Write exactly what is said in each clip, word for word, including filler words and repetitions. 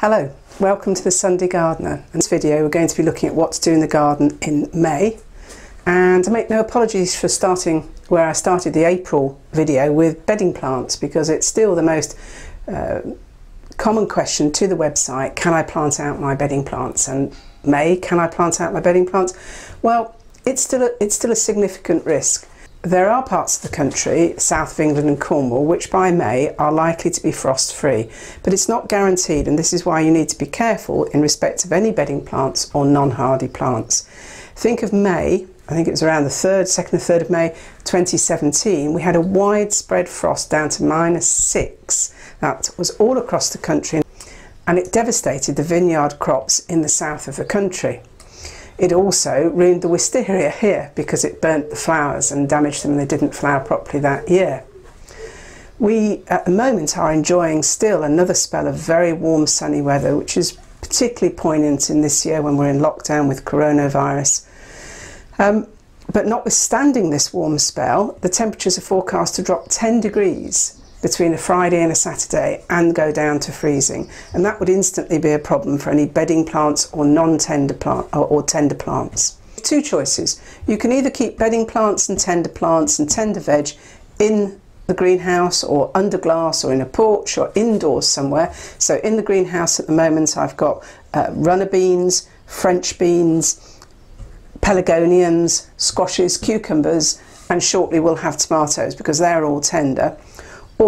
Hello, welcome to the Sunday Gardener. In this video we're going to be looking at what to do in the garden in May, and I make no apologies for starting where I started the April video with bedding plants, because it's still the most uh, common question to the website: can I plant out my bedding plants? And May, can I plant out my bedding plants? Well, it's still a, it's still a significant risk. There are parts of the country, south of England and Cornwall, which by May are likely to be frost free, but it's not guaranteed, and this is why you need to be careful in respect of any bedding plants or non-hardy plants. Think of May, I think it was around the third, second or third of May twenty seventeen, we had a widespread frost down to minus six. That was all across the country, and it devastated the vineyard crops in the south of the country. It also ruined the wisteria here, because it burnt the flowers and damaged them, and they didn't flower properly that year. We at the moment are enjoying still another spell of very warm sunny weather, which is particularly poignant in this year when we're in lockdown with coronavirus. Um, but notwithstanding this warm spell, the temperatures are forecast to drop ten degrees between a Friday and a Saturday and go down to freezing, and that would instantly be a problem for any bedding plants or non-tender plant or, or tender plants. Two choices: you can either keep bedding plants and tender plants and tender veg in the greenhouse or under glass or in a porch or indoors somewhere. So in the greenhouse at the moment I've got uh, runner beans, French beans, pelargoniums, squashes, cucumbers, and shortly we'll have tomatoes because they're all tender.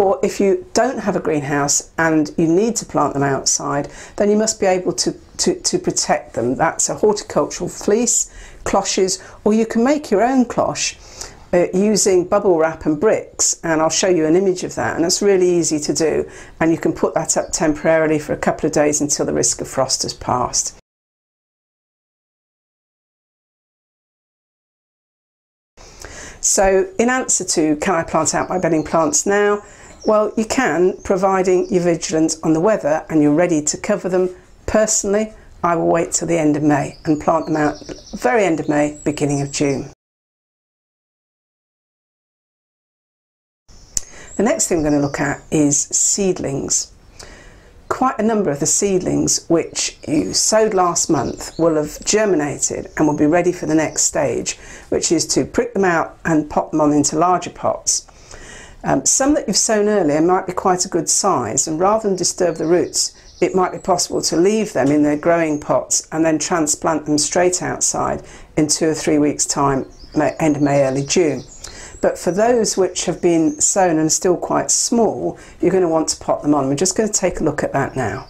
Or if you don't have a greenhouse and you need to plant them outside, then you must be able to, to, to protect them. That's a horticultural fleece, cloches, or you can make your own cloche uh, using bubble wrap and bricks, and I'll show you an image of that, and it's really easy to do, and you can put that up temporarily for a couple of days until the risk of frost has passed. So in answer to, can I plant out my bedding plants now? Well, you can, providing you're vigilant on the weather and you're ready to cover them. Personally, I will wait till the end of May and plant them out very end of May, beginning of June. The next thing we're going to look at is seedlings. Quite a number of the seedlings which you sowed last month will have germinated and will be ready for the next stage, which is to prick them out and pop them on into larger pots. Um, some that you've sown earlier might be quite a good size, and rather than disturb the roots, it might be possible to leave them in their growing pots and then transplant them straight outside in two or three weeks' time, end of May, early June. But for those which have been sown and still quite small, you're going to want to pot them on. We're just going to take a look at that now.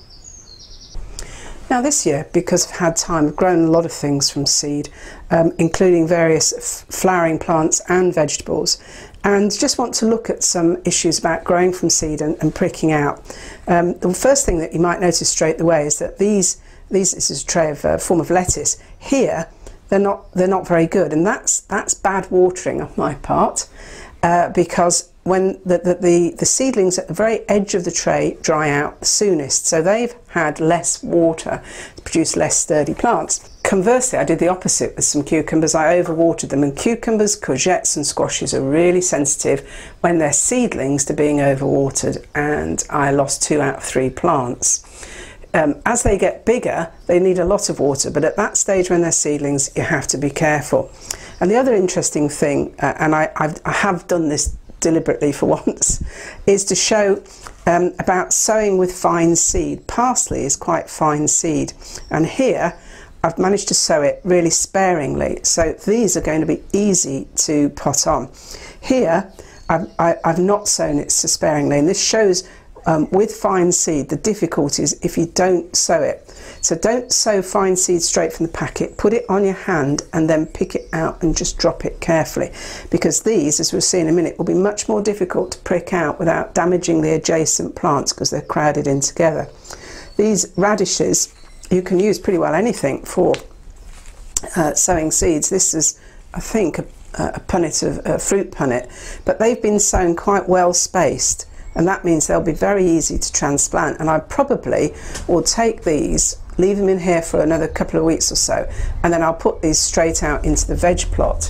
Now this year, because I've had time, I've grown a lot of things from seed, um, including various flowering plants and vegetables, and just want to look at some issues about growing from seed and, and pricking out. Um, the first thing that you might notice straight away is that these, these this is a tray of a form of lettuce here. They're not, they're not very good, and that's, that's bad watering on my part, uh, because when the, the, the, the seedlings at the very edge of the tray dry out the soonest, so they've had less water to produce less sturdy plants. Conversely, I did the opposite with some cucumbers. I overwatered them, and cucumbers, courgettes and squashes are really sensitive when they're seedlings to being overwatered, and I lost two out of three plants. Um, as they get bigger, they need a lot of water, but at that stage when they're seedlings, you have to be careful. And the other interesting thing, uh, and I, I've, I have done this deliberately for once, is to show um, about sowing with fine seed. Parsley is quite fine seed, and here I've managed to sow it really sparingly, so these are going to be easy to pot on. Here, I've, I, I've not sown it so sparingly, and this shows Um, with fine seed the difficulties if you don't sow it. So don't sow fine seed straight from the packet, put it on your hand and then pick it out and just drop it carefully, because these, as we'll see in a minute, will be much more difficult to prick out without damaging the adjacent plants because they're crowded in together. These radishes, you can use pretty well anything for uh, sowing seeds. This is, I think, a, a punnet of a fruit punnet, but they've been sown quite well spaced, and that means they'll be very easy to transplant, and I probably will take these, leave them in here for another couple of weeks or so, and then I'll put these straight out into the veg plot.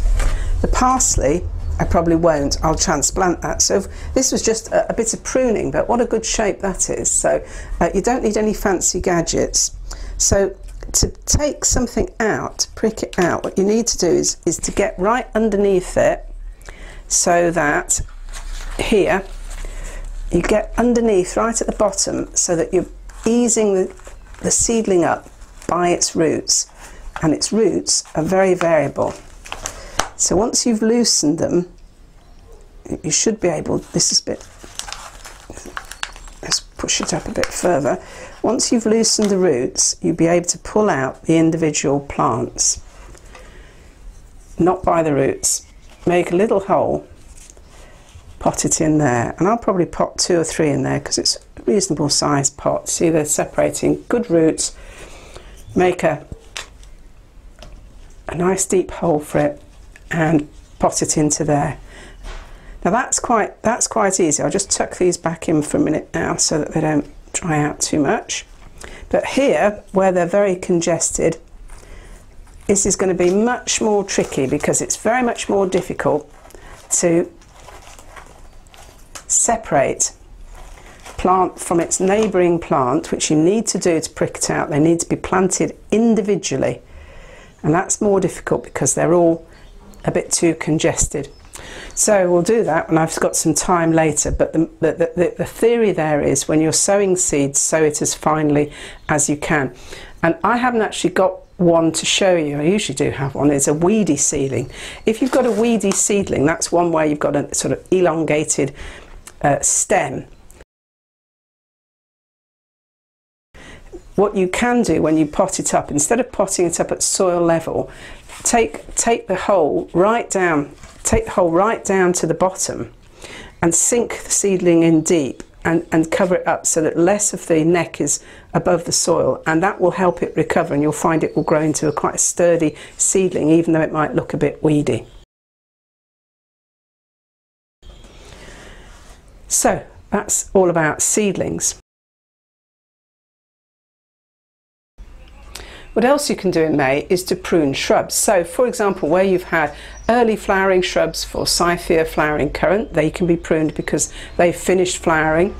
The parsley, I probably won't. I'll transplant that. So this was just a, a bit of pruning, but what a good shape that is. So uh, you don't need any fancy gadgets. So to take something out, prick it out, what you need to do is, is to get right underneath it, so that here you get underneath right at the bottom, so that you're easing the, the seedling up by its roots, and its roots are very variable. So once you've loosened them, you should be able, this is a bit, let's push it up a bit further. Once you've loosened the roots, you'll be able to pull out the individual plants, not by the roots. Make a little hole, pot it in there, and I'll probably pot two or three in there because it's a reasonable size pot. See, they're separating, good roots. Make a, a nice deep hole for it and pot it into there. Now that's quite, that's quite easy. I'll just tuck these back in for a minute now so that they don't dry out too much. But here, where they're very congested, this is going to be much more tricky because it's very much more difficult to separate plant from its neighbouring plant, which you need to do to prick it out. They need to be planted individually, and that's more difficult because they're all a bit too congested. So we'll do that when I've got some time later, but the, the, the, the theory there is when you're sowing seeds, sow it as finely as you can. And I haven't actually got one to show you. I usually do have one. It's a weedy seedling. If you've got a weedy seedling, that's one where you've got a sort of elongated uh, stem. What you can do when you pot it up, instead of potting it up at soil level, take take the hole right down, take the hole right down to the bottom, and sink the seedling in deep. And, and cover it up so that less of the neck is above the soil, and that will help it recover, and you'll find it will grow into a quite a sturdy seedling, even though it might look a bit weedy. So that's all about seedlings. What else you can do in May is to prune shrubs. So for example, where you've had early flowering shrubs for Forsythia flowering currant, they can be pruned because they've finished flowering.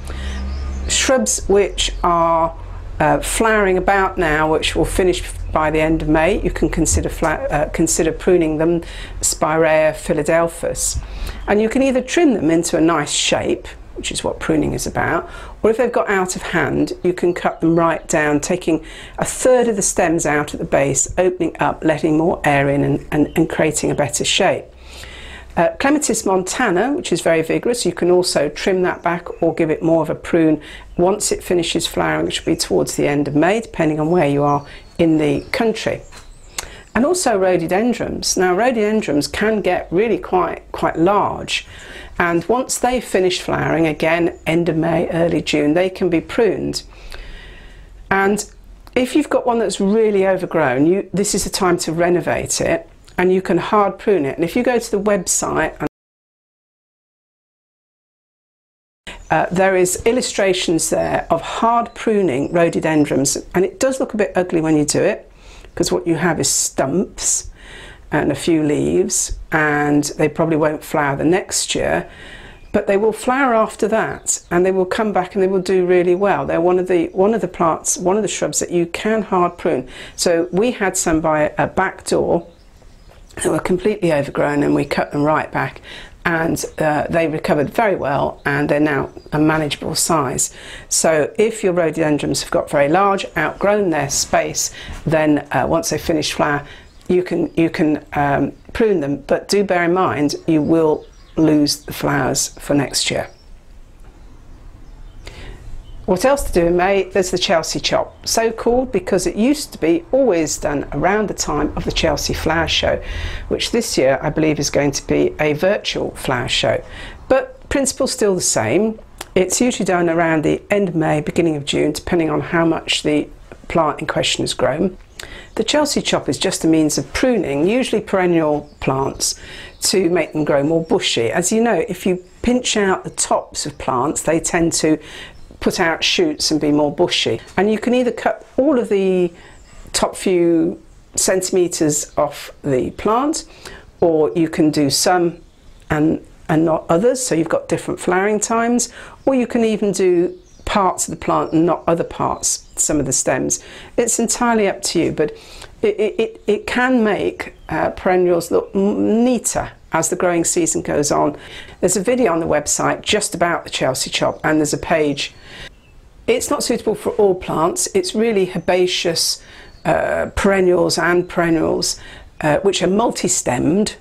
Shrubs which are uh, flowering about now, which will finish by the end of May, you can consider, uh, consider pruning them, Spirea philadelphus. And you can either trim them into a nice shape, which is what pruning is about, or if they've got out of hand, you can cut them right down, taking a third of the stems out at the base, opening up, letting more air in, and, and, and creating a better shape. Uh, Clematis montana, which is very vigorous, you can also trim that back or give it more of a prune once it finishes flowering, which will be towards the end of May, depending on where you are in the country. And also rhododendrons. Now rhododendrons can get really quite, quite large, and once they finish flowering, again end of May, early June, they can be pruned. And if you've got one that's really overgrown, you, this is the time to renovate it, and you can hard prune it. And if you go to the website, and Uh, there is illustrations there of hard pruning rhododendrons, and it does look a bit ugly when you do it, because what you have is stumps and a few leaves, and they probably won't flower the next year, but they will flower after that, and they will come back and they will do really well. They're one of the one of the plants, one of the shrubs that you can hard prune. So we had some by a back door that were completely overgrown, and we cut them right back, and uh, they recovered very well, and they're now a manageable size. So if your rhododendrons have got very large, outgrown their space, then uh, once they finish flower, you can you can um, prune them, but do bear in mind you will lose the flowers for next year. What else to do in May? There's the Chelsea Chop, so called because it used to be always done around the time of the Chelsea Flower Show, which this year I believe is going to be a virtual flower show. But principle's still the same. It's usually done around the end of May, beginning of June, depending on how much the plant in question has grown. The Chelsea Chop is just a means of pruning, usually perennial plants, to make them grow more bushy. As you know, if you pinch out the tops of plants, they tend to put out shoots and be more bushy, and you can either cut all of the top few centimetres off the plant, or you can do some and and not others, so you've got different flowering times. Or you can even do parts of the plant and not other parts, some of the stems. It's entirely up to you, but it, it, it can make uh, perennials look neater as the growing season goes on. There's a video on the website just about the Chelsea Chop, and there's a page. It's not suitable for all plants. It's really herbaceous uh, perennials and perennials uh, which are multi-stemmed.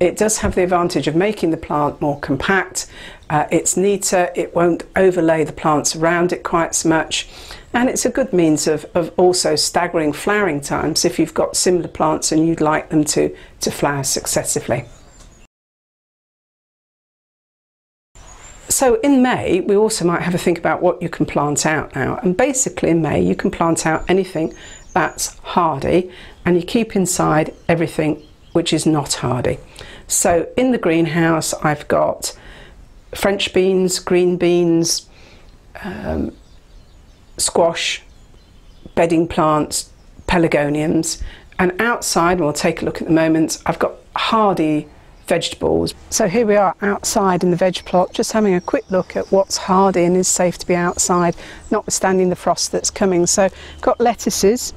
It does have the advantage of making the plant more compact. Uh, it's neater, it won't overlay the plants around it quite so much, and it's a good means of, of also staggering flowering times if you've got similar plants and you'd like them to, to flower successively. So in May, we also might have a think about what you can plant out now. And basically in May, you can plant out anything that's hardy, and you keep inside everything which is not hardy. So in the greenhouse, I've got French beans, green beans, um, squash, bedding plants, pelargoniums, and outside, and we'll take a look at the moment, I've got hardy vegetables. So here we are outside in the veg plot, just having a quick look at what's hardy and is safe to be outside, notwithstanding the frost that's coming. So I've got lettuces,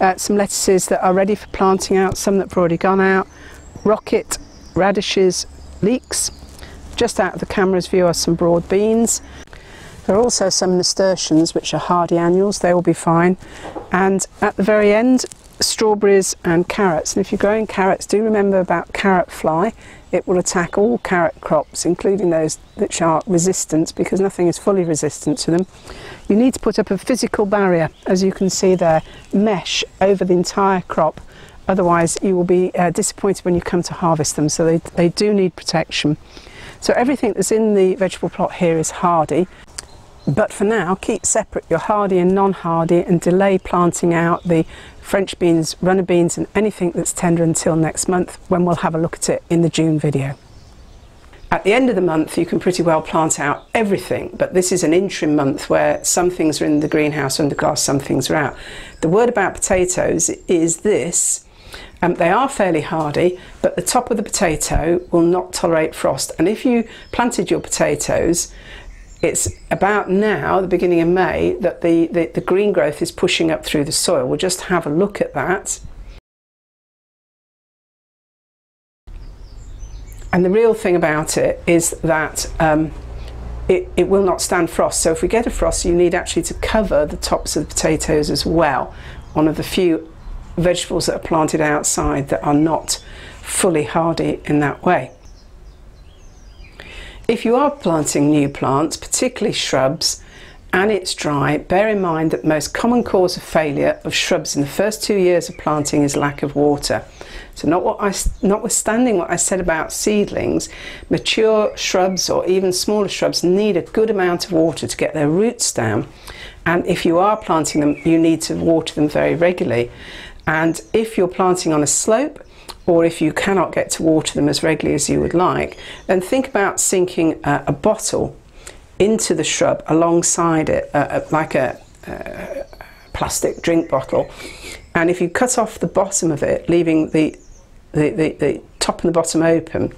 uh, some lettuces that are ready for planting out, some that have already gone out, rocket, radishes, leeks. Just out of the camera's view are some broad beans. There are also some nasturtiums which are hardy annuals, they will be fine. And at the very end, strawberries and carrots. And if you're growing carrots, do remember about carrot fly. It will attack all carrot crops, including those which are resistant, because nothing is fully resistant to them. You need to put up a physical barrier, as you can see there, mesh over the entire crop. Otherwise, you will be uh, disappointed when you come to harvest them, so they, they do need protection. So everything that's in the vegetable plot here is hardy, but for now keep separate your hardy and non-hardy, and delay planting out the French beans, runner beans, and anything that's tender until next month, when we'll have a look at it in the June video. At the end of the month, you can pretty well plant out everything, but this is an interim month where some things are in the greenhouse under glass, some things are out. The word about potatoes is this. Um, they are fairly hardy, but the top of the potato will not tolerate frost. And if you planted your potatoes, it's about now, the beginning of May, that the, the, the green growth is pushing up through the soil. We'll just have a look at that. And the real thing about it is that um, it, it will not stand frost. So if we get a frost, you need actually to cover the tops of the potatoes as well. One of the few vegetables that are planted outside that are not fully hardy in that way. If you are planting new plants, particularly shrubs, and it's dry, bear in mind that the most common cause of failure of shrubs in the first two years of planting is lack of water. So not what I, notwithstanding what I said about seedlings, mature shrubs or even smaller shrubs need a good amount of water to get their roots down. And if you are planting them, you need to water them very regularly. And if you're planting on a slope, or if you cannot get to water them as regularly as you would like, then think about sinking a, a bottle into the shrub alongside it, uh, like a, a plastic drink bottle. And if you cut off the bottom of it, leaving the, the, the, the top and the bottom open,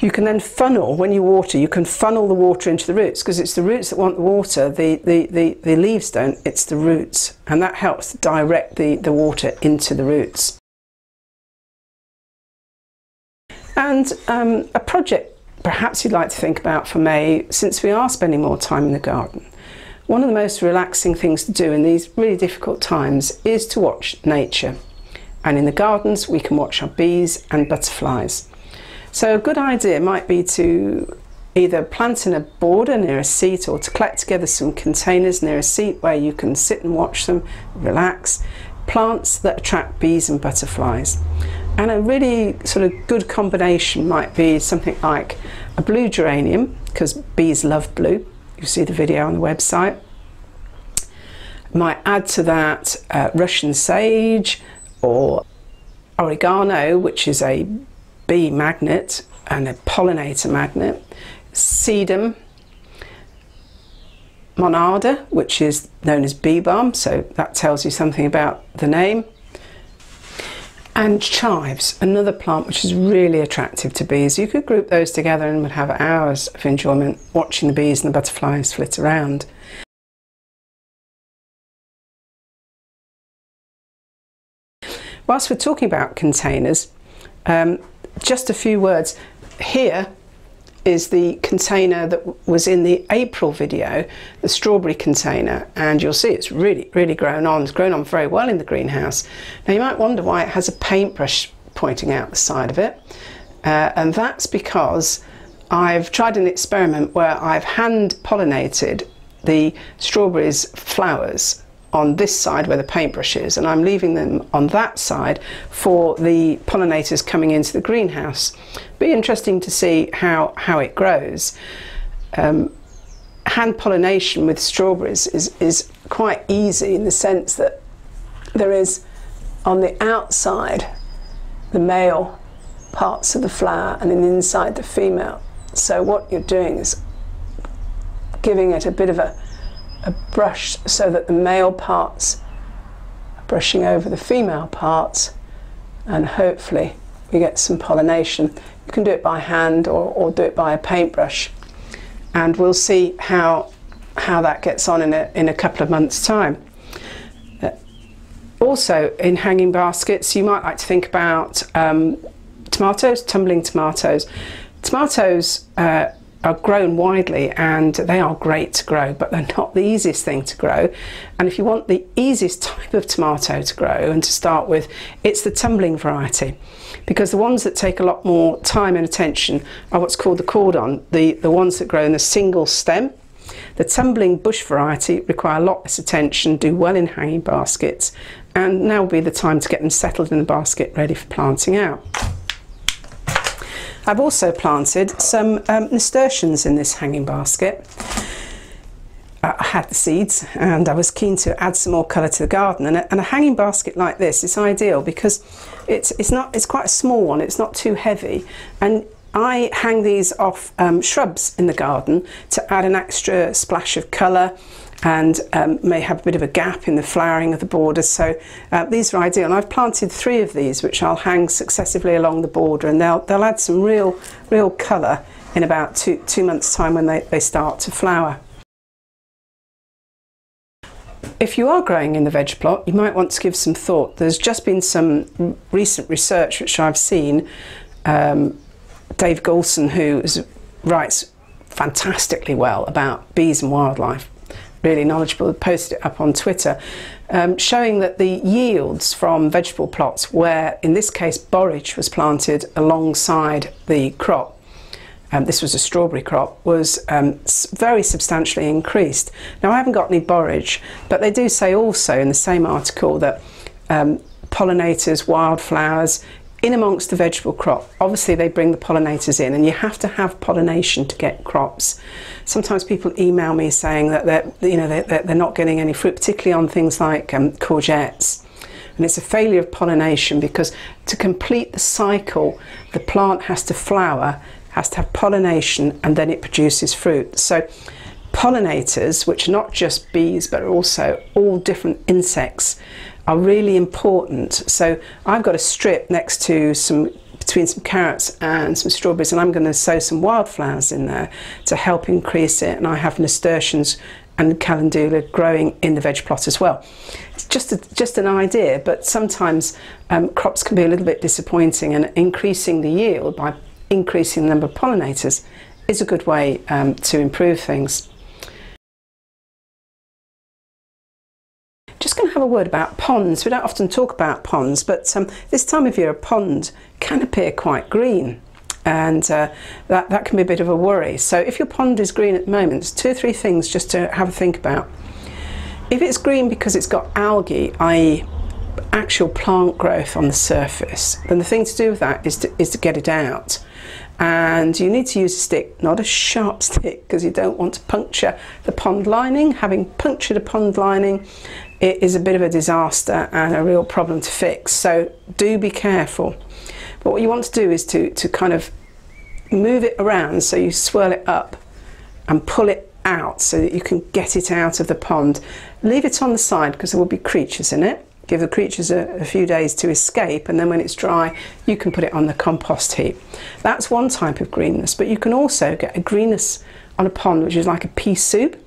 you can then funnel, when you water, you can funnel the water into the roots, because it's the roots that want the water, the, the, the, the leaves don't, it's the roots. And that helps direct the, the water into the roots. And um, a project perhaps you'd like to think about for May, since we are spending more time in the garden. One of the most relaxing things to do in these really difficult times is to watch nature. And in the gardens, we can watch our bees and butterflies. So a good idea might be to either plant in a border near a seat, or to collect together some containers near a seat where you can sit and watch them, relax, plants that attract bees and butterflies. And a really sort of good combination might be something like a blue geranium, because bees love blue. You see the video on the website. Might add to that uh, Russian sage or oregano, which is a bee magnet and a pollinator magnet, sedum, monarda, which is known as bee balm, so that tells you something about the name, and chives, another plant which is really attractive to bees. You could group those together and would have hours of enjoyment watching the bees and the butterflies flit around. Whilst we're talking about containers, um, just a few words. Here is the container that was in the April video, the strawberry container, and you'll see it's really, really grown on. It's grown on very well in the greenhouse. Now you might wonder why it has a paintbrush pointing out the side of it, uh, and that's because I've tried an experiment where I've hand pollinated the strawberries' flowers on this side where the paintbrush is, and I'm leaving them on that side for the pollinators coming into the greenhouse. Be interesting to see how how it grows. Um, hand pollination with strawberries is is quite easy in the sense that there is on the outside the male parts of the flower and then inside the female. So what you're doing is giving it a bit of a a brush so that the male parts are brushing over the female parts, and hopefully we get some pollination. You can do it by hand or, or do it by a paintbrush, and we'll see how how that gets on in a, in a couple of months time. Uh, also in hanging baskets you might like to think about um, tomatoes, tumbling tomatoes. Tomatoes uh, are grown widely and they are great to grow, but they're not the easiest thing to grow. And if you want the easiest type of tomato to grow and to start with, it's the tumbling variety, because the ones that take a lot more time and attention are what's called the cordon, the, the ones that grow in a single stem. The tumbling bush variety require a lot less attention, do well in hanging baskets, and now will be the time to get them settled in the basket ready for planting out. I've also planted some um, nasturtiums in this hanging basket. I had the seeds and I was keen to add some more colour to the garden, and a, and a hanging basket like this is ideal because it's, it's, not, it's quite a small one, it's not too heavy, and I hang these off um, shrubs in the garden to add an extra splash of colour, and um, may have a bit of a gap in the flowering of the border, so uh, these are ideal. And I've planted three of these which I'll hang successively along the border, and they'll, they'll add some real real colour in about two, two months time when they, they start to flower. If you are growing in the veg plot, you might want to give some thought. There's just been some recent research which I've seen. um, Dave Goulson, who is, writes fantastically well about bees and wildlife, really knowledgeable, posted it up on Twitter, um, showing that the yields from vegetable plots where, in this case, borage was planted alongside the crop, um, this was a strawberry crop, was um, very substantially increased. Now I haven't got any borage, but they do say also in the same article that um, pollinators, wildflowers, in amongst the vegetable crop, obviously they bring the pollinators in, and you have to have pollination to get crops. Sometimes people email me saying that they're, you know, they're, they're not getting any fruit, particularly on things like um, courgettes, and it's a failure of pollination, because to complete the cycle the plant has to flower, has to have pollination, and then it produces fruit. So pollinators, which are not just bees but are also all different insects, are really important. So I've got a strip next to some, between some carrots and some strawberries, and I'm going to sow some wildflowers in there to help increase it, and I have nasturtiums and calendula growing in the veg plot as well. It's just a, just an idea, but sometimes um, crops can be a little bit disappointing, and increasing the yield by increasing the number of pollinators is a good way um, to improve things. Just going to have a word about ponds. We don't often talk about ponds, but um, this time of year a pond can appear quite green, and uh, that, that can be a bit of a worry. So if your pond is green at the moment, there's two or three things just to have a think about. If it's green because it's got algae, that is actual plant growth on the surface, then the thing to do with that is to, is to get it out. And you need to use a stick, not a sharp stick, because you don't want to puncture the pond lining. Having punctured a pond lining, it is a bit of a disaster and a real problem to fix, so do be careful. But what you want to do is to, to kind of move it around, so you swirl it up and pull it out so that you can get it out of the pond. Leave it on the side because there will be creatures in it, give the creatures a, a few days to escape, and then when it's dry you can put it on the compost heap. That's one type of greenness, but you can also get a greenness on a pond, which is like a pea soup.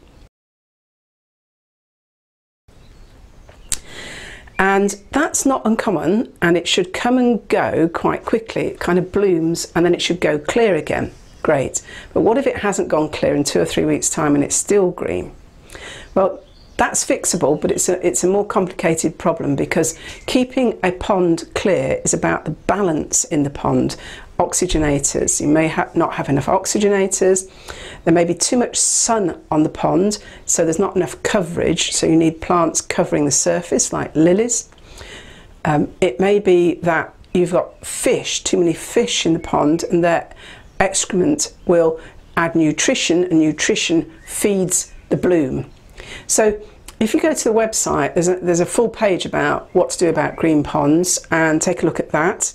And that's not uncommon, and it should come and go quite quickly. It kind of blooms and then it should go clear again. Great. But what if it hasn't gone clear in two or three weeks' time and it's still green? Well, that's fixable, but it's a, it's a more complicated problem, because keeping a pond clear is about the balance in the pond. Oxygenators. You may ha- not have enough oxygenators. There may be too much sun on the pond, so there's not enough coverage, so you need plants covering the surface like lilies. Um, it may be that you've got fish, too many fish in the pond, and their excrement will add nutrition, and nutrition feeds the bloom. So if you go to the website, there's a, there's a full page about what to do about green ponds, and take a look at that.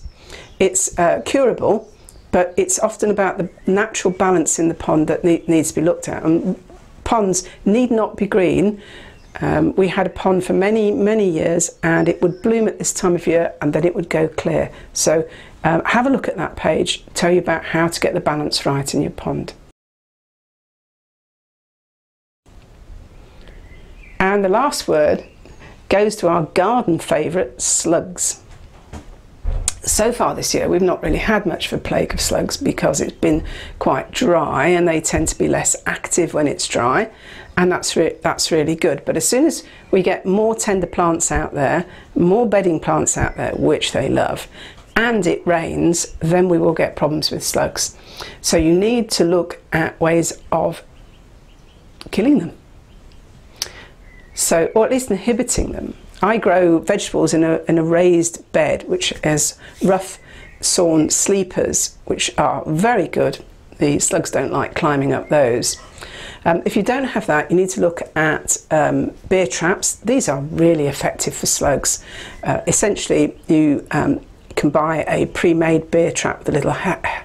It's uh, curable, but it's often about the natural balance in the pond that ne needs to be looked at. And ponds need not be green. Um, we had a pond for many, many years, and it would bloom at this time of year and then it would go clear. So um, have a look at that page, tell you about how to get the balance right in your pond. And the last word goes to our garden favourite, slugs. So far this year we've not really had much of a plague of slugs because it's been quite dry, and they tend to be less active when it's dry, and that's, re that's really good. But as soon as we get more tender plants out there, more bedding plants out there, which they love, and it rains, then we will get problems with slugs. So you need to look at ways of killing them, so or at least inhibiting them. I grow vegetables in a, in a raised bed, which has rough sawn sleepers, which are very good. The slugs don't like climbing up those. Um, if you don't have that, you need to look at um, beer traps. These are really effective for slugs. Uh, essentially, you um, can buy a pre-made beer trap with a little ha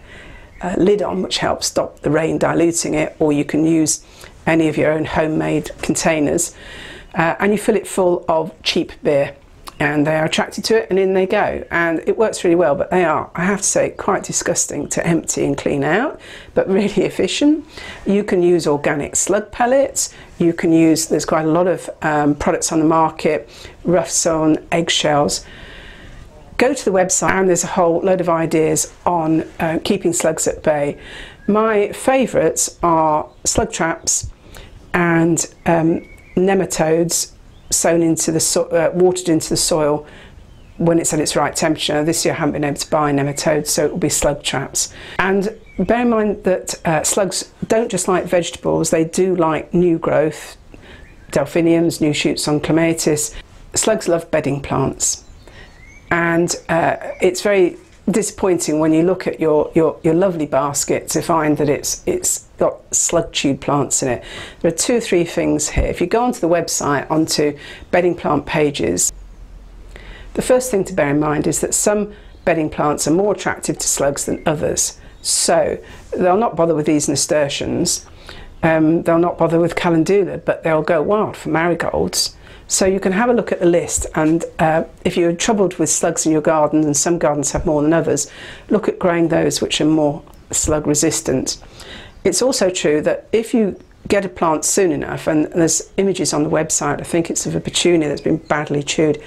uh, lid on, which helps stop the rain diluting it, or you can use any of your own homemade containers. Uh, and you fill it full of cheap beer, and they are attracted to it, and in they go, and it works really well. But they are, I have to say, quite disgusting to empty and clean out, but really efficient. You can use organic slug pellets. You can use, there's quite a lot of um, products on the market, rough sawn eggshells. Go to the website and there's a whole load of ideas on uh, keeping slugs at bay. My favourites are slug traps and um, nematodes sown into the so uh, watered into the soil when it's at its right temperature. This year I haven't been able to buy nematodes, so it will be slug traps. And bear in mind that uh, slugs don't just like vegetables, they do like new growth, delphiniums, new shoots on clematis. Slugs love bedding plants, and uh, it's very disappointing when you look at your, your, your lovely basket to find that it's, it's got slug tube plants in it. There are two or three things here. If you go onto the website, onto bedding plant pages, the first thing to bear in mind is that some bedding plants are more attractive to slugs than others. So they'll not bother with these nasturtiums, um, they'll not bother with calendula, but they'll go wild for marigolds. So you can have a look at the list, and uh, if you're troubled with slugs in your garden, and some gardens have more than others, look at growing those which are more slug resistant. It's also true that if you get a plant soon enough, and there's images on the website, I think it's of a petunia that's been badly chewed,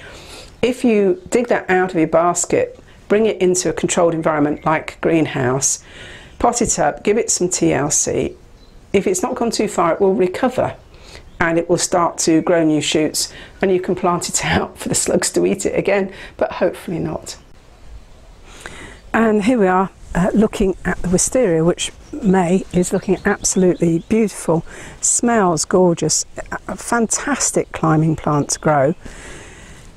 if you dig that out of your basket, bring it into a controlled environment like a greenhouse, pot it up, give it some T L C, if it's not gone too far it will recover, and it will start to grow new shoots, and you can plant it out for the slugs to eat it again, but hopefully not. And here we are uh, looking at the wisteria, which May is looking absolutely beautiful, smells gorgeous, a fantastic climbing plant to grow,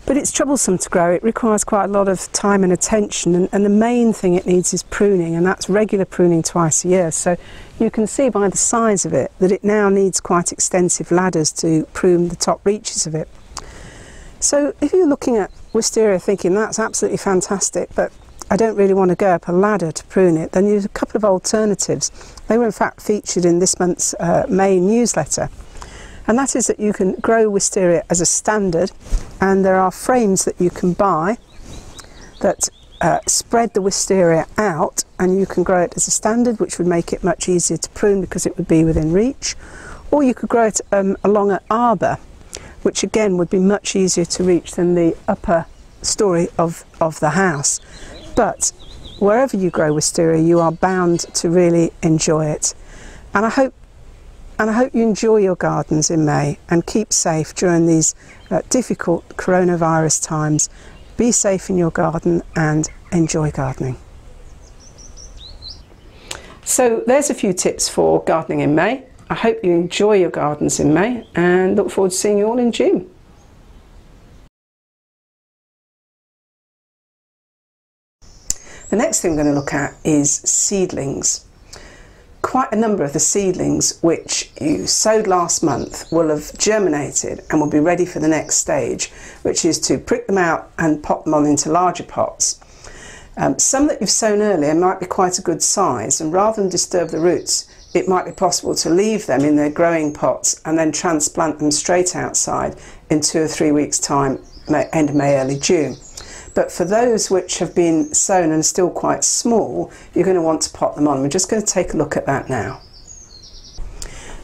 but it's troublesome to grow. It requires quite a lot of time and attention, and, and the main thing it needs is pruning, and that's regular pruning twice a year. So you can see by the size of it that it now needs quite extensive ladders to prune the top reaches of it. So if you're looking at wisteria thinking that's absolutely fantastic, but I don't really want to go up a ladder to prune it, then there's a couple of alternatives. They were in fact featured in this month's uh, May newsletter. and that is that you can grow wisteria as a standard, and there are frames that you can buy that uh, spread the wisteria out, and you can grow it as a standard, which would make it much easier to prune because it would be within reach. Or you could grow it um, along an arbour, which again would be much easier to reach than the upper story of, of the house. But wherever you grow wisteria, you are bound to really enjoy it. And I hope, and I hope you enjoy your gardens in May and keep safe during these uh, difficult coronavirus times. Be safe in your garden and enjoy gardening. So there's a few tips for gardening in May. I hope you enjoy your gardens in May and look forward to seeing you all in June. The next thing I'm going to look at is seedlings. Quite a number of the seedlings which you sowed last month will have germinated and will be ready for the next stage, which is to prick them out and pop them on into larger pots. Um, some that you've sown earlier might be quite a good size, and rather than disturb the roots, it might be possible to leave them in their growing pots and then transplant them straight outside in two or three weeks' time, end of May, early June. But for those which have been sown and still quite small, you're going to want to pot them on. We're just going to take a look at that now.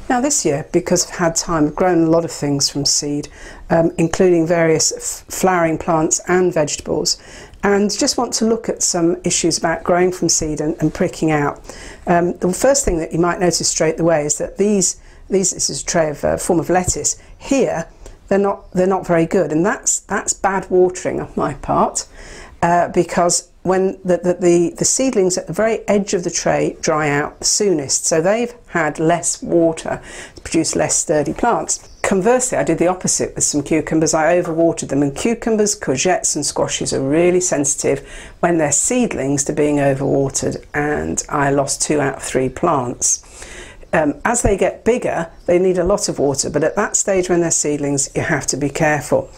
Now this year, because I've had time, I've grown a lot of things from seed, um, including various f flowering plants and vegetables. And just want to look at some issues about growing from seed and, and pricking out. Um, the first thing that you might notice straight away is that these, these this is a tray of a uh, form of lettuce. Here, they're not, they're not very good, and that's, that's bad watering on my part, uh, because when the, the, the, the seedlings at the very edge of the tray dry out the soonest, so they've had less water to produce less sturdy plants. Conversely, I did the opposite with some cucumbers. I overwatered them, and cucumbers, courgettes and squashes are really sensitive when they're seedlings to being overwatered, and I lost two out of three plants. Um, as they get bigger, they need a lot of water, but at that stage when they're seedlings, you have to be careful.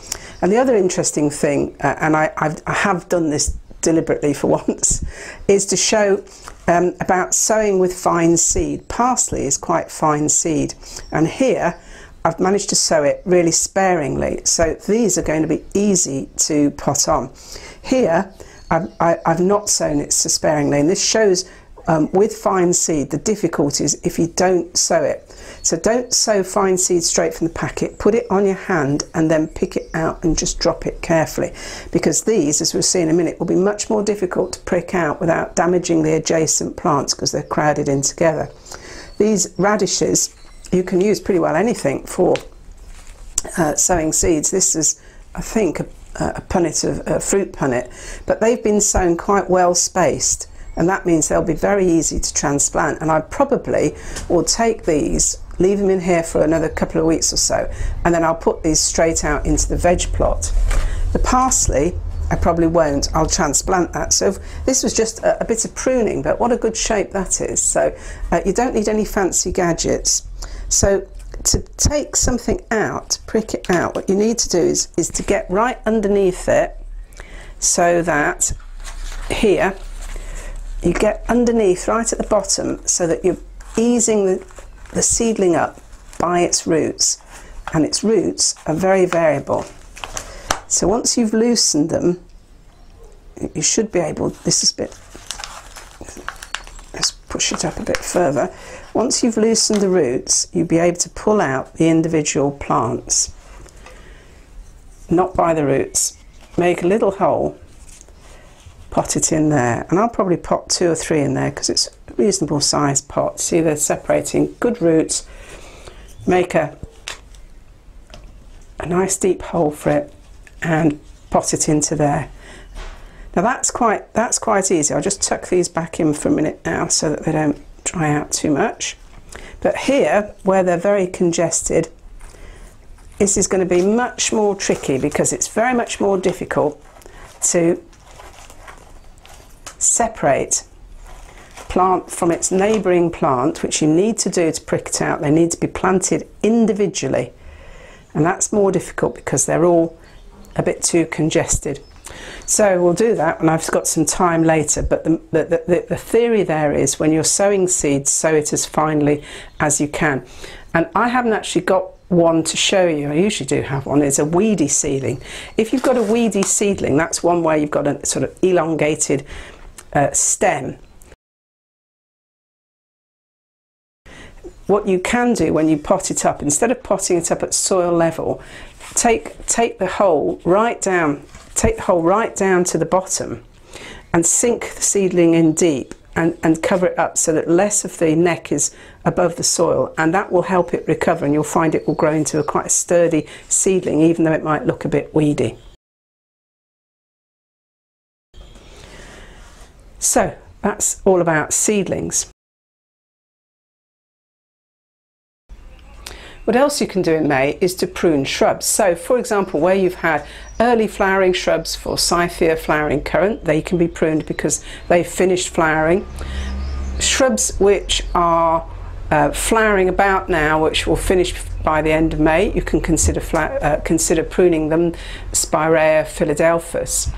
And the other interesting thing, uh, and I, I've, I have done this deliberately for once, is to show um, about sowing with fine seed. Parsley is quite fine seed, and here I've managed to sow it really sparingly, so these are going to be easy to pot on. Here I've, I, I've not sown it so sparingly, and this shows um, with fine seed the difficulties if you don't sow it. So don't sow fine seed straight from the packet, put it on your hand and then pick it out and just drop it carefully, because these, as we'll see in a minute, will be much more difficult to prick out without damaging the adjacent plants because they're crowded in together. These radishes, you can use pretty well anything for uh, sowing seeds. This is, I think, a, a punnet of a fruit punnet, but they've been sown quite well spaced, and that means they'll be very easy to transplant, and I probably will take these, leave them in here for another couple of weeks or so, and then I'll put these straight out into the veg plot. The parsley, I probably won't, I'll transplant that. So if, this was just a, a bit of pruning, but what a good shape that is. So uh, you don't need any fancy gadgets. So to take something out, prick it out, what you need to do is, is to get right underneath it, so that here you get underneath right at the bottom, so that you're easing the, the seedling up by its roots, and its roots are very variable. So once you've loosened them, you should be able, this is a bit, let's push it up a bit further. Once you've loosened the roots, you'll be able to pull out the individual plants, not by the roots. Make a little hole, pot it in there, and I'll probably pop two or three in there because it's a reasonable size pot. See, they're separating, good roots. Make a, a nice deep hole for it and pot it into there. Now that's quite, that's quite easy. I'll just tuck these back in for a minute now so that they don't dry out too much. But here, where they're very congested, this is going to be much more tricky, because it's very much more difficult to separate plant from its neighbouring plant, which you need to do to prick it out. They need to be planted individually, and that's more difficult because they're all a bit too congested. So we'll do that, and I've got some time later, but the, the, the, the theory there is when you're sowing seeds, sow it as finely as you can. And I haven't actually got one to show you. I usually do have one. It's a weedy seedling. If you've got a weedy seedling, that's one where you've got a sort of elongated uh, stem. What you can do when you pot it up, instead of potting it up at soil level, take take the hole right down, take the hole right down to the bottom, and sink the seedling in deep and, and cover it up so that less of the neck is above the soil, and that will help it recover, and you'll find it will grow into a quite a sturdy seedling, even though it might look a bit weedy. So that's all about seedlings. What else you can do in May is to prune shrubs. So for example, where you've had early flowering shrubs for Forsythia flowering currant, they can be pruned because they've finished flowering. Shrubs which are uh, flowering about now, which will finish by the end of May, you can consider, uh, consider pruning them, Spirea philadelphus.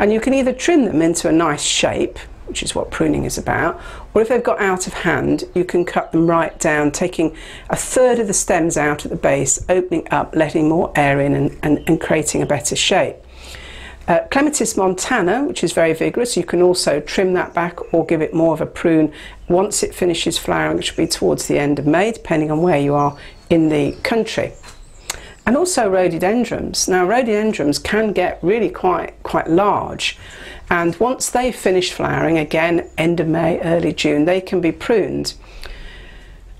And you can either trim them into a nice shape, which is what pruning is about, or if they've got out of hand, you can cut them right down, taking a third of the stems out at the base, opening up, letting more air in, and, and, and creating a better shape. Uh, Clematis montana, which is very vigorous, you can also trim that back or give it more of a prune once it finishes flowering, which will be towards the end of May, depending on where you are in the country. And also rhododendrons. Now rhododendrons can get really quite quite large, and once they finish flowering, again end of May, early June, they can be pruned.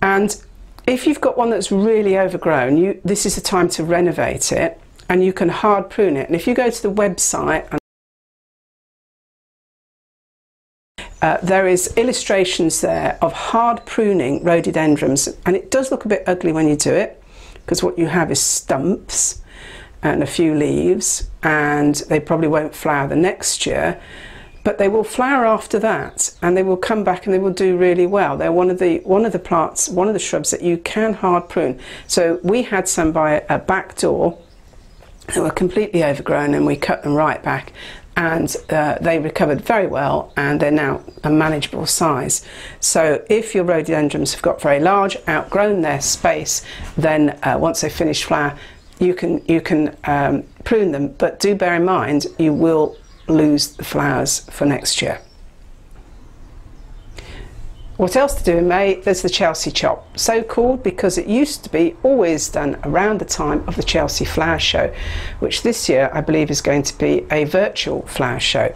And if you've got one that's really overgrown, you, this is the time to renovate it, and you can hard prune it. And if you go to the website, and Uh, there is illustrations there of hard pruning rhododendrons, and it does look a bit ugly when you do it, because what you have is stumps and a few leaves, and they probably won't flower the next year, but they will flower after that, and they will come back and they will do really well. They're one of the one of the plants, one of the shrubs that you can hard prune. So we had some by a back door that were completely overgrown, and we cut them right back, and uh, they recovered very well, and they're now a manageable size. So if your rhododendrons have got very large, outgrown their space, then uh, once they finish flower, you can you can um, prune them, but do bear in mind you will lose the flowers for next year. What else to do in May? There's the Chelsea Chop, so called because it used to be always done around the time of the Chelsea Flower Show, which this year I believe is going to be a virtual flower show.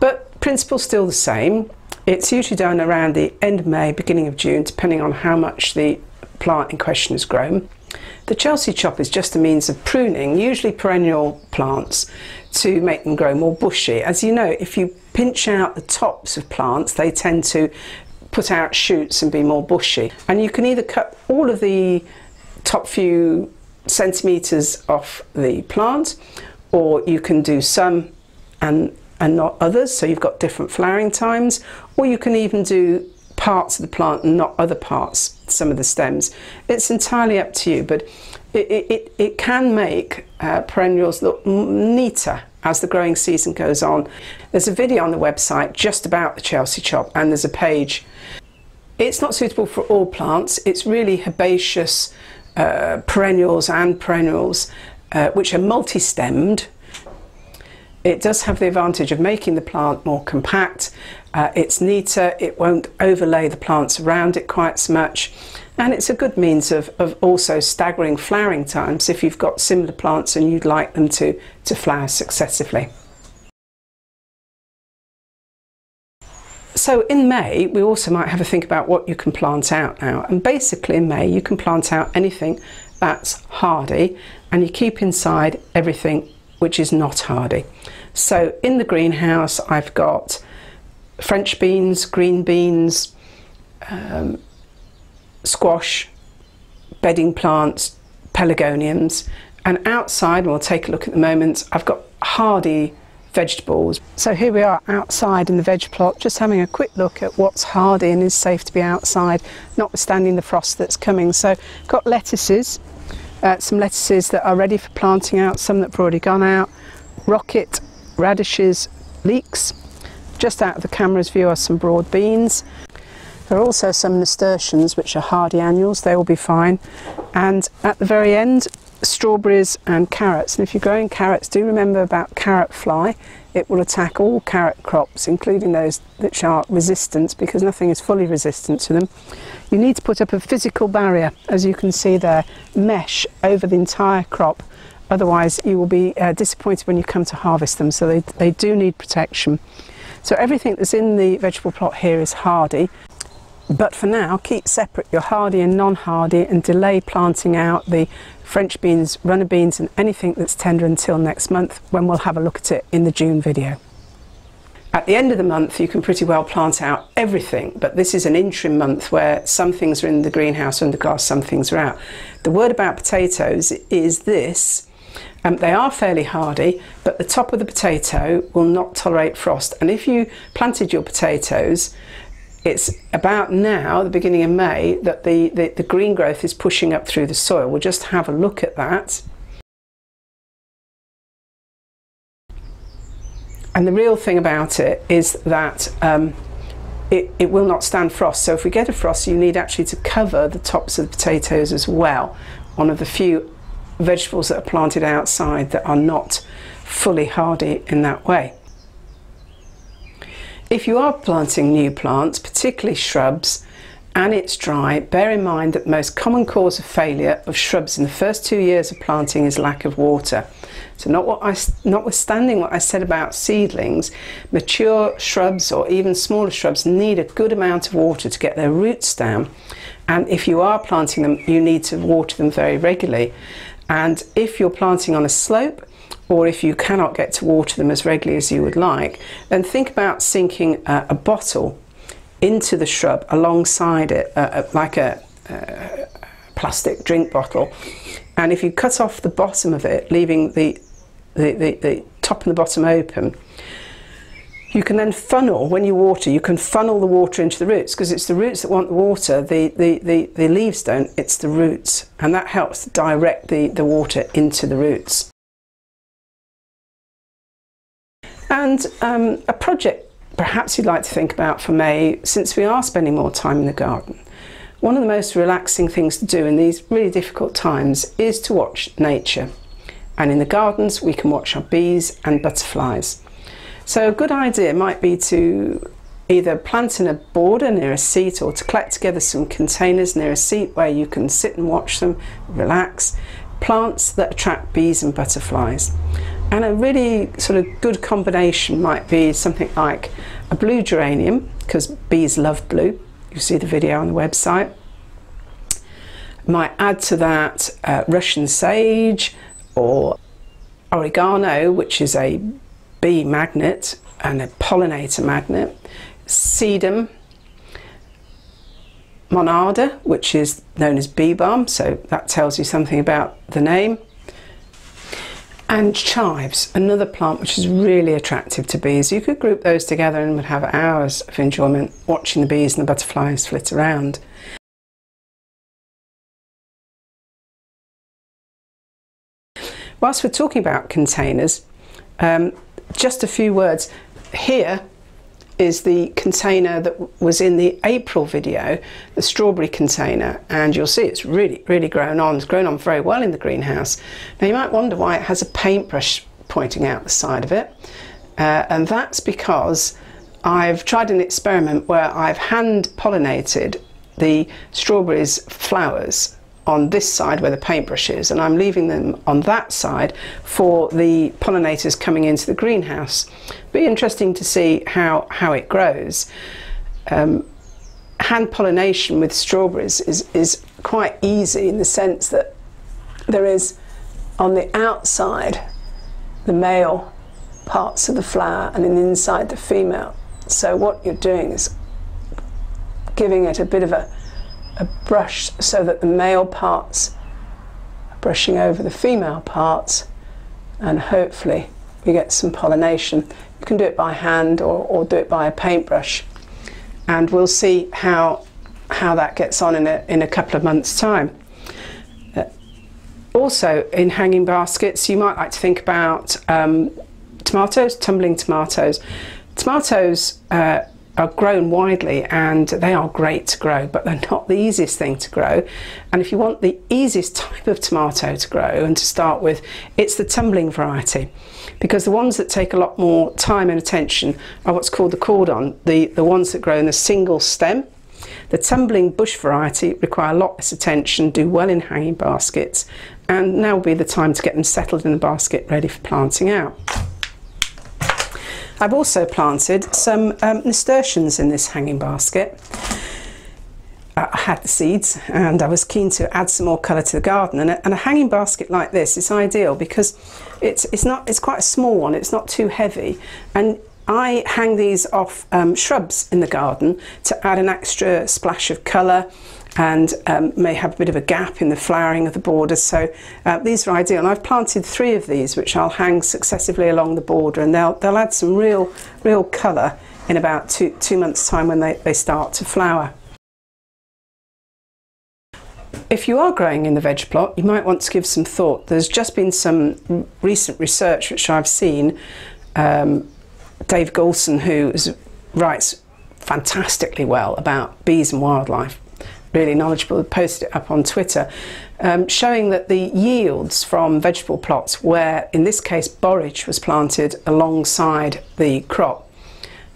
But principle's still the same. It's usually done around the end of May, beginning of June, depending on how much the plant in question has grown. The Chelsea Chop is just a means of pruning, usually perennial plants, to make them grow more bushy. As you know, if you pinch out the tops of plants, they tend to put out shoots and be more bushy. And you can either cut all of the top few centimetres off the plant, or you can do some and, and not others, so you've got different flowering times, or you can even do parts of the plant and not other parts, some of the stems. It's entirely up to you, but it, it, it can make uh, perennials look neater as the growing season goes on. There's a video on the website just about the Chelsea Chop, and there's a page. It's not suitable for all plants. It's really herbaceous uh, perennials and perennials uh, which are multi-stemmed. It does have the advantage of making the plant more compact. Uh, it's neater, it won't overlay the plants around it quite so much, and it's a good means of, of also staggering flowering times if you've got similar plants and you'd like them to, to flower successively. So in May, we also might have a think about what you can plant out now. And basically in May, you can plant out anything that's hardy, and you keep inside everything which is not hardy. So in the greenhouse, I've got French beans, green beans, um, squash, bedding plants, pelargoniums, and outside, and we'll take a look at the moment, I've got hardy vegetables. So here we are outside in the veg plot, just having a quick look at what's hardy and is safe to be outside, notwithstanding the frost that's coming. So got lettuces. Uh, some lettuces that are ready for planting out, some that have already gone out, rocket, radishes, leeks. Just out of the camera's view are some broad beans. There are also some nasturtiums which are hardy annuals, they will be fine. And at the very end, strawberries and carrots. And if you're growing carrots, do remember about carrot fly. It will attack all carrot crops, including those which are resistant, because nothing is fully resistant to them. You need to put up a physical barrier, as you can see there, mesh over the entire crop. Otherwise you will be uh, disappointed when you come to harvest them, so they, they do need protection. So everything that's in the vegetable plot here is hardy. But for now, keep separate your hardy and non-hardy and delay planting out the French beans, runner beans and anything that's tender until next month, when we'll have a look at it in the June video. At the end of the month you can pretty well plant out everything, but this is an interim month where some things are in the greenhouse under glass, some things are out. The word about potatoes is this. Um, they are fairly hardy, but the top of the potato will not tolerate frost, and if you planted your potatoes, it's about now, the beginning of May, that the, the, the green growth is pushing up through the soil. We'll just have a look at that. And the real thing about it is that um, it, it will not stand frost. So if we get a frost, you need actually to cover the tops of the potatoes as well. One of the few vegetables that are planted outside that are not fully hardy in that way. If you are planting new plants, particularly shrubs, and it's dry, bear in mind that the most common cause of failure of shrubs in the first two years of planting is lack of water. So not what I, notwithstanding what I said about seedlings, mature shrubs or even smaller shrubs need a good amount of water to get their roots down. And if you are planting them, you need to water them very regularly. And if you're planting on a slope, or if you cannot get to water them as regularly as you would like, then think about sinking uh, a bottle into the shrub alongside it, uh, like a uh, plastic drink bottle. And if you cut off the bottom of it, leaving the, the, the, the top and the bottom open, you can then funnel, when you water, you can funnel the water into the roots, because it's the roots that want the water, the, the, the, the leaves don't, it's the roots. And that helps direct the, the water into the roots. And um, a project perhaps you'd like to think about for May, since we are spending more time in the garden. One of the most relaxing things to do in these really difficult times is to watch nature. And in the gardens we can watch our bees and butterflies. So a good idea might be to either plant in a border near a seat, or to collect together some containers near a seat where you can sit and watch them, relax, plants that attract bees and butterflies. And a really sort of good combination might be something like a blue geranium, because bees love blue. You see the video on the website. Might add to that uh, Russian sage or oregano, which is a bee magnet and a pollinator magnet, sedum, monarda, which is known as bee balm, so that tells you something about the name. And chives, another plant which is really attractive to bees. You could group those together and would have hours of enjoyment watching the bees and the butterflies flit around. Whilst we're talking about containers, um, just a few words. Here is the container that was in the April video, the strawberry container, and you'll see it's really really grown on. It's grown on very well in the greenhouse. Now you might wonder why it has a paintbrush pointing out the side of it, uh, and that's because I've tried an experiment where I've hand pollinated the strawberries flowers on this side where the paintbrush is, and I'm leaving them on that side for the pollinators coming into the greenhouse. Be interesting to see how, how it grows. Um, hand pollination with strawberries is, is quite easy in the sense that there is on the outside the male parts of the flower and in the inside the female. So what you're doing is giving it a bit of a a brush so that the male parts are brushing over the female parts, and hopefully we get some pollination. You can do it by hand or, or do it by a paintbrush, and we'll see how how that gets on in a, in a couple of months time. Uh, also in hanging baskets you might like to think about um, tomatoes, tumbling tomatoes. Tomatoes uh, are grown widely, and they are great to grow, but they're not the easiest thing to grow. And if you want the easiest type of tomato to grow and to start with, it's the tumbling variety, because the ones that take a lot more time and attention are what's called the cordon, the, the ones that grow in a single stem. The tumbling bush variety require a lot less attention, do well in hanging baskets, and now will be the time to get them settled in the basket ready for planting out. I've also planted some um, nasturtiums in this hanging basket. I had the seeds and I was keen to add some more colour to the garden, and a, and a hanging basket like this is ideal because it's, it's, not, it's quite a small one, it's not too heavy, and I hang these off um, shrubs in the garden to add an extra splash of colour, and um, may have a bit of a gap in the flowering of the border, so uh, these are ideal. And I've planted three of these, which I'll hang successively along the border, and they'll, they'll add some real real colour in about two, two months' time when they, they start to flower. If you are growing in the veg plot, you might want to give some thought. There's just been some recent research which I've seen. um, Dave Goulson, who is, writes fantastically well about bees and wildlife, really knowledgeable, posted it up on Twitter, um, showing that the yields from vegetable plots where, in this case, borage was planted alongside the crop,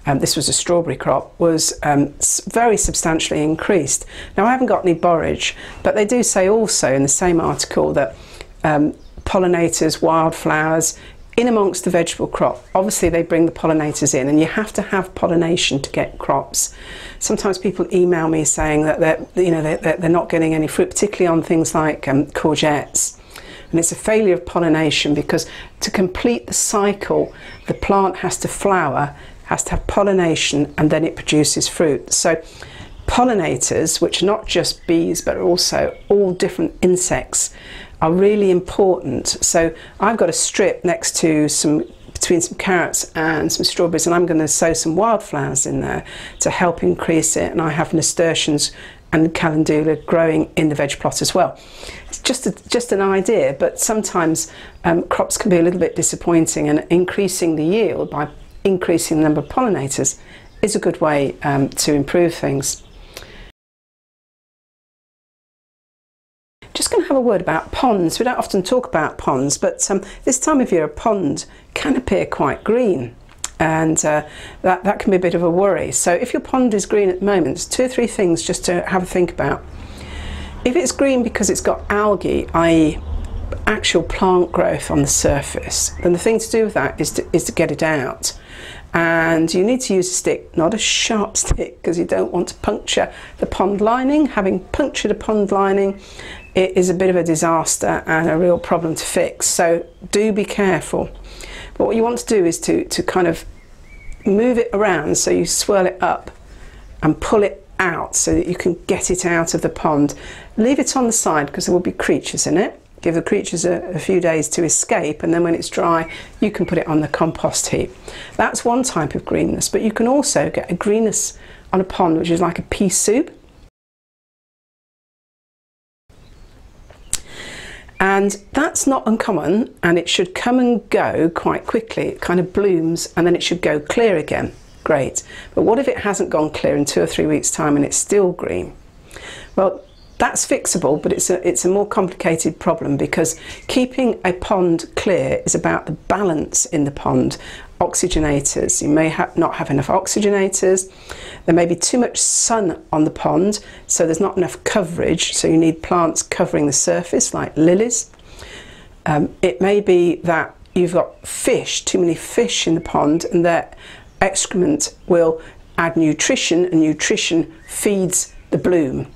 and um, this was a strawberry crop, was um, very substantially increased. Now, I haven't got any borage, but they do say also in the same article that um, pollinators, wildflowers, in amongst the vegetable crop, obviously they bring the pollinators in, and you have to have pollination to get crops. Sometimes people email me saying that they're, you know, they're, they're not getting any fruit, particularly on things like um, courgettes, and it's a failure of pollination, because to complete the cycle, the plant has to flower, has to have pollination, and then it produces fruit. So pollinators, which are not just bees but also all different insects, are really important. So I've got a strip next to some, between some carrots and some strawberries, and I'm going to sow some wildflowers in there to help increase it, and I have nasturtiums and calendula growing in the veg plot as well. It's just a, just an idea, but sometimes um, crops can be a little bit disappointing, and increasing the yield by increasing the number of pollinators is a good way um, to improve things. Just going to have a word about ponds. We don't often talk about ponds, but um, this time of year a pond can appear quite green, and uh, that, that can be a bit of a worry. So if your pond is green at the moment, there's two or three things just to have a think about. If it's green because it's got algae, that is actual plant growth on the surface, then the thing to do with that is to, is to get it out. And you need to use a stick, not a sharp stick, because you don't want to puncture the pond lining. Having punctured a pond lining, it is a bit of a disaster and a real problem to fix, so do be careful. But what you want to do is to, to kind of move it around, so you swirl it up and pull it out so that you can get it out of the pond. Leave it on the side, because there will be creatures in it. Give the creatures a, a few days to escape, and then when it's dry you can put it on the compost heap. That's one type of greenness, but you can also get a greenness on a pond which is like a pea soup. And that's not uncommon, and it should come and go quite quickly. It kind of blooms and then it should go clear again. Great. But what if it hasn't gone clear in two or three weeks' time and it's still green? Well, that's fixable, but it's a, it's a more complicated problem, because keeping a pond clear is about the balance in the pond. Oxygenators, you may ha not have enough oxygenators, there may be too much sun on the pond, so there's not enough coverage, so you need plants covering the surface like lilies. Um, it may be that you've got fish, too many fish in the pond, and their excrement will add nutrition, and nutrition feeds the bloom.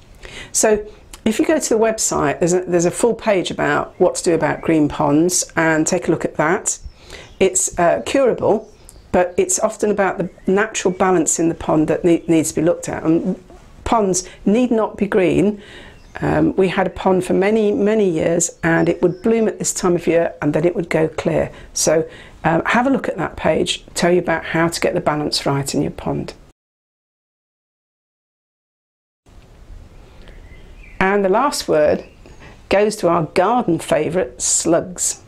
So if you go to the website, there's a, there's a full page about what to do about green ponds, and take a look at that. It's uh, curable, but it's often about the natural balance in the pond that ne needs to be looked at. And ponds need not be green. Um, we had a pond for many, many years, and it would bloom at this time of year and then it would go clear. So um, have a look at that page, tell you about how to get the balance right in your pond. And the last word goes to our garden favourite, slugs.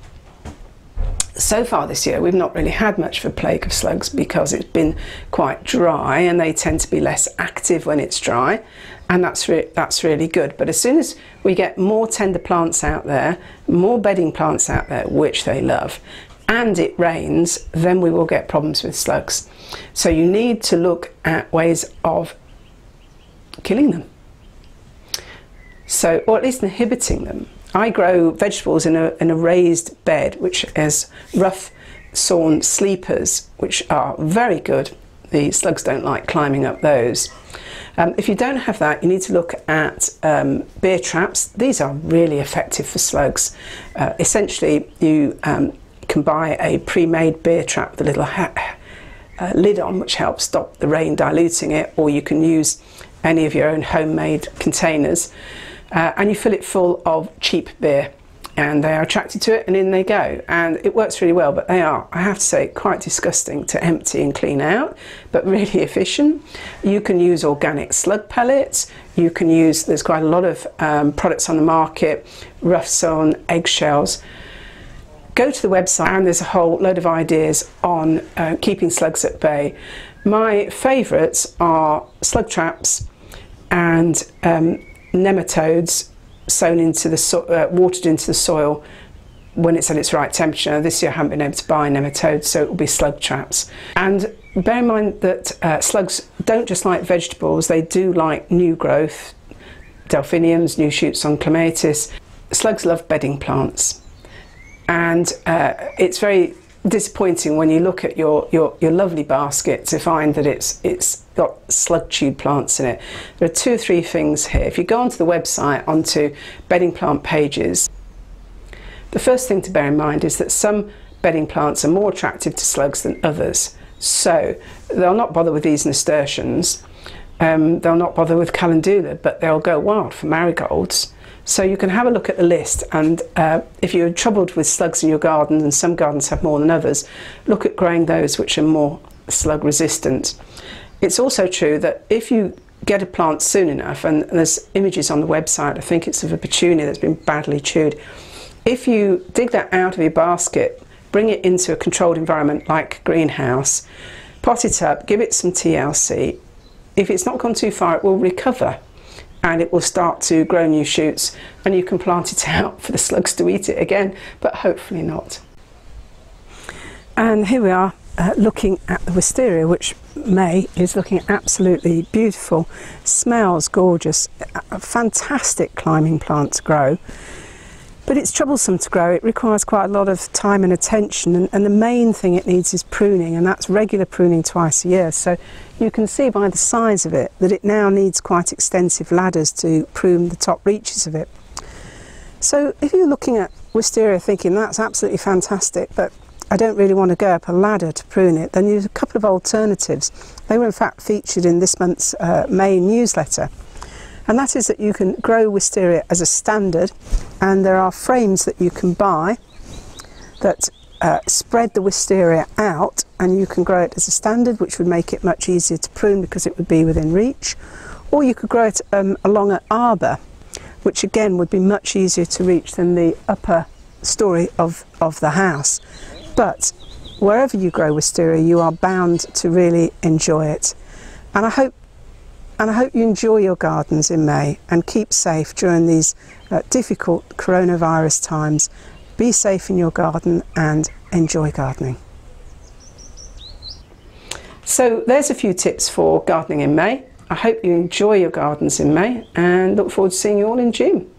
so far this year we've not really had much for plague of slugs because it's been quite dry and they tend to be less active when it's dry, and that's, re that's really good. But as soon as we get more tender plants out there, more bedding plants out there, which they love, and it rains, then we will get problems with slugs. So you need to look at ways of killing them, so or at least inhibiting them. I grow vegetables in a, in a raised bed, which is rough sawn sleepers, which are very good. The slugs don't like climbing up those. Um, if you don't have that, you need to look at um, beer traps. These are really effective for slugs. Uh, essentially, you um, can buy a pre-made beer trap with a little ha uh, lid on, which helps stop the rain diluting it, or you can use any of your own homemade containers. Uh, and you fill it full of cheap beer, and they are attracted to it, and in they go, and it works really well. But they are, I have to say, quite disgusting to empty and clean out, but really efficient. You can use organic slug pellets. You can use, there's quite a lot of um, products on the market, rough sawn eggshells. Go to the website and there's a whole load of ideas on uh, keeping slugs at bay. My favourites are slug traps and um, nematodes sown into the so uh, watered into the soil when it's at its right temperature. Now, this year I haven't been able to buy nematodes, so it will be slug traps. And bear in mind that uh, slugs don't just like vegetables, they do like new growth, delphiniums, new shoots on clematis. Slugs love bedding plants, and uh, it's very disappointing when you look at your, your your lovely basket to find that it's it's got slug tube plants in it. There are two or three things here. If you go onto the website, onto bedding plant pages, the first thing to bear in mind is that some bedding plants are more attractive to slugs than others, so they'll not bother with these nasturtiums, um, they'll not bother with calendula, but they'll go wild for marigolds. So you can have a look at the list, and uh, if you're troubled with slugs in your garden, and some gardens have more than others, look at growing those which are more slug resistant. It's also true that if you get a plant soon enough, and there's images on the website, I think it's of a petunia that's been badly chewed, if you dig that out of your basket, bring it into a controlled environment like a greenhouse, pot it up, give it some T L C, if it's not gone too far it will recover, and it will start to grow new shoots, and you can plant it out for the slugs to eat it again, but hopefully not. And here we are uh, looking at the wisteria, which May is looking absolutely beautiful, smells gorgeous, a fantastic climbing plant to grow, but it's troublesome to grow. It requires quite a lot of time and attention, and, and the main thing it needs is pruning, and that's regular pruning twice a year. So you can see by the size of it that it now needs quite extensive ladders to prune the top reaches of it. So if you're looking at wisteria thinking that's absolutely fantastic, but I don't really want to go up a ladder to prune it, then there's a couple of alternatives. They were in fact featured in this month's uh, May newsletter. And that is that you can grow wisteria as a standard, and there are frames that you can buy that uh, spread the wisteria out, and you can grow it as a standard, which would make it much easier to prune because it would be within reach. Or you could grow it um, along an arbour, which again would be much easier to reach than the upper storey of, of the house. But wherever you grow wisteria, you are bound to really enjoy it. And I hope And I hope you enjoy your gardens in May, and keep safe during these uh, difficult coronavirus times. Be safe in your garden and enjoy gardening. So there's a few tips for gardening in May. I hope you enjoy your gardens in May, and look forward to seeing you all in June.